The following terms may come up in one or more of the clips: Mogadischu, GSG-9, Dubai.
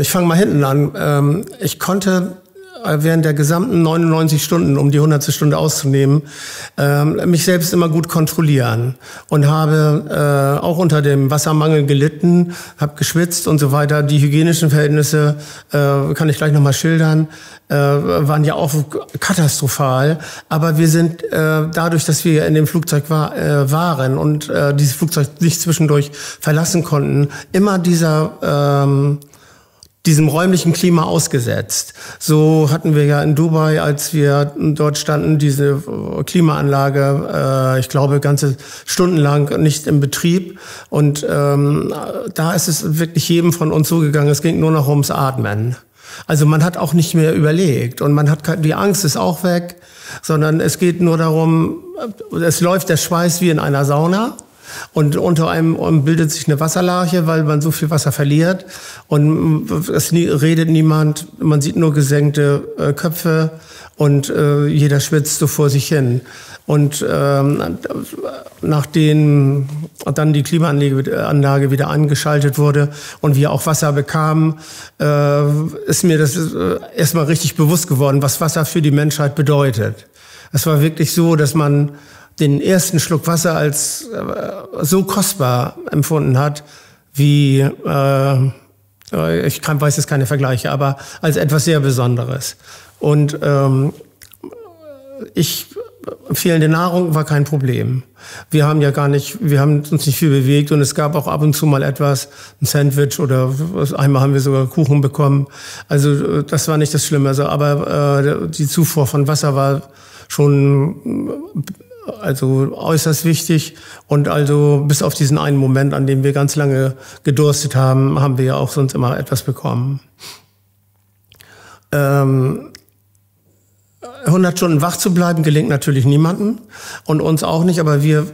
Ich fange mal hinten an. Ich konnte während der gesamten 99 Stunden, um die 100. Stunde auszunehmen, mich selbst immer gut kontrollieren und habe auch unter dem Wassermangel gelitten, habe geschwitzt und so weiter. Die hygienischen Verhältnisse, kann ich gleich nochmal schildern, waren ja auch katastrophal. Aber wir sind dadurch, dass wir in dem Flugzeug waren und dieses Flugzeug nicht zwischendurch verlassen konnten, immer diesem räumlichen Klima ausgesetzt. So hatten wir ja in Dubai, als wir dort standen, diese Klimaanlage, ich glaube, ganze stundenlang nicht im Betrieb. Und da ist es wirklich jedem von uns so gegangen, es ging nur noch ums Atmen. Also man hat auch nicht mehr überlegt und man hat die Angst ist auch weg, sondern es geht nur darum, es läuft der Schweiß wie in einer Sauna. Und unter einem bildet sich eine Wasserlache, weil man so viel Wasser verliert. Und es redet niemand, man sieht nur gesenkte Köpfe und jeder schwitzt so vor sich hin. Und nachdem dann die Klimaanlage wieder angeschaltet wurde und wir auch Wasser bekamen, ist mir das erstmal richtig bewusst geworden, was Wasser für die Menschheit bedeutet. Es war wirklich so, dass man den ersten Schluck Wasser als so kostbar empfunden hat, wie, ich weiß jetzt keine Vergleiche, aber als etwas sehr Besonderes. Und fehlende Nahrung war kein Problem. Wir haben uns nicht viel bewegt und es gab auch ab und zu mal etwas, ein Sandwich oder einmal haben wir sogar Kuchen bekommen. Also das war nicht das Schlimme. Also, aber die Zufuhr von Wasser war schon äußerst wichtig und also bis auf diesen einen Moment, an dem wir ganz lange gedurstet haben, haben wir ja auch sonst immer etwas bekommen. 100 Stunden wach zu bleiben gelingt natürlich niemandem und uns auch nicht, aber wir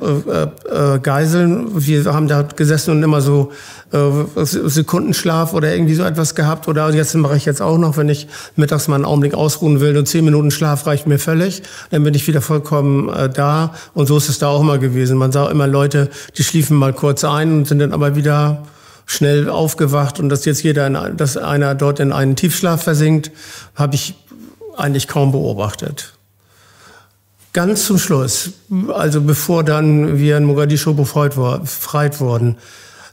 Geiseln, wir haben da gesessen und immer so Sekundenschlaf oder irgendwie so etwas gehabt oder jetzt mache ich jetzt auch noch, wenn ich mittags mal einen Augenblick ausruhen will und 10 Minuten Schlaf reicht mir völlig, dann bin ich wieder vollkommen da und so ist es da auch immer gewesen. Man sah immer Leute, die schliefen mal kurz ein und sind dann aber wieder schnell aufgewacht und dass jetzt dass einer dort in einen Tiefschlaf versinkt, habe ich eigentlich kaum beobachtet. Ganz zum Schluss, also bevor dann wir in Mogadischu befreit wurden,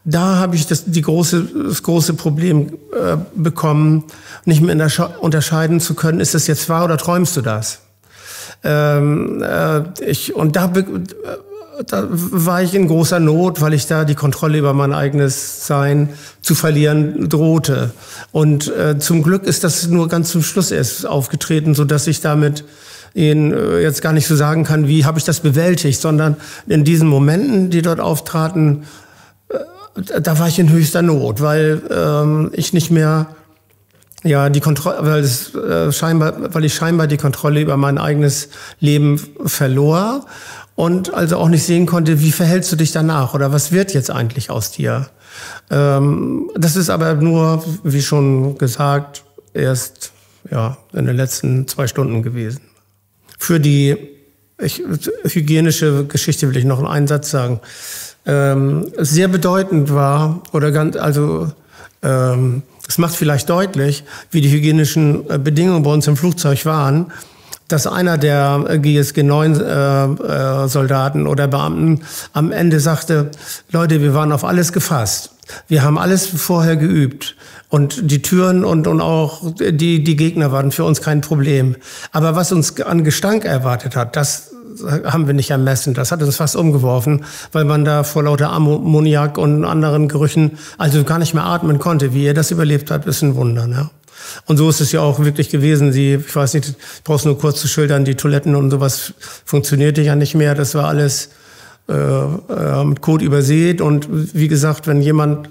da habe ich das große Problem bekommen, nicht mehr unterscheiden zu können, ist das jetzt wahr oder träumst du das? Da war ich in großer Not, weil ich da die Kontrolle über mein eigenes Sein zu verlieren drohte. Und zum Glück ist das nur ganz zum Schluss erst aufgetreten, sodass ich damit jetzt gar nicht so sagen kann, wie habe ich das bewältigt, sondern in diesen Momenten, die dort auftraten, da war ich in höchster Not, weil ich nicht mehr weil ich scheinbar die Kontrolle über mein eigenes Leben verlor und also auch nicht sehen konnte, wie verhältst du dich danach oder was wird jetzt eigentlich aus dir? Das ist aber nur, wie schon gesagt, erst in den letzten 2 Stunden gewesen. Für die hygienische Geschichte will ich noch einen Satz sagen. Sehr bedeutend war es macht vielleicht deutlich, wie die hygienischen Bedingungen bei uns im Flugzeug waren, dass einer der GSG-9 Soldaten oder Beamten am Ende sagte, Leute, wir waren auf alles gefasst. Wir haben alles vorher geübt. Und die Türen und auch die Gegner waren für uns kein Problem. Aber was uns an Gestank erwartet hat, das haben wir nicht ermessen. Das hat uns fast umgeworfen, weil man da vor lauter Ammoniak und anderen Gerüchen also gar nicht mehr atmen konnte. Wie ihr das überlebt habt, ist ein Wunder. Ne? Und so ist es ja auch wirklich gewesen. Ich weiß nicht, ich brauche es nur kurz zu schildern, die Toiletten und sowas funktionierte ja nicht mehr. Das war alles mit Kot übersät. Und wie gesagt, wenn jemand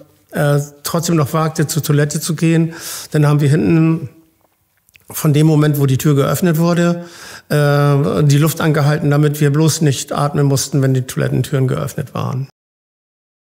trotzdem noch wagte, zur Toilette zu gehen, dann haben wir hinten von dem Moment, wo die Tür geöffnet wurde, die Luft angehalten, damit wir bloß nicht atmen mussten, wenn die Toilettentüren geöffnet waren.